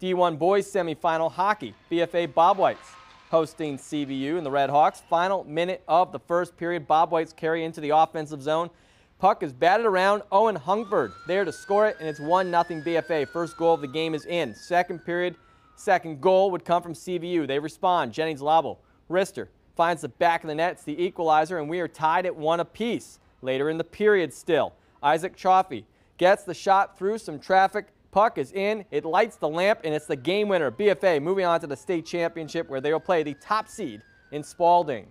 D1 boys semifinal hockey, BFA Bobwhites hosting CVU and the Red Hawks. Final minute of the first period, Bobwhites carry into the offensive zone. Puck is batted around, Owen Hungford there to score it, and it's 1-0 BFA. First goal of the game is in. Second period, second goal would come from CVU. They respond, Jennings Lobel, Rister finds the back of the net, it's the equalizer, and we are tied at 1 apiece. Later in the period still, Isaac Trofie gets the shot through some traffic. Puck is in, it lights the lamp, and it's the game winner. BFA moving on to the state championship where they will play the top seed in Spalding.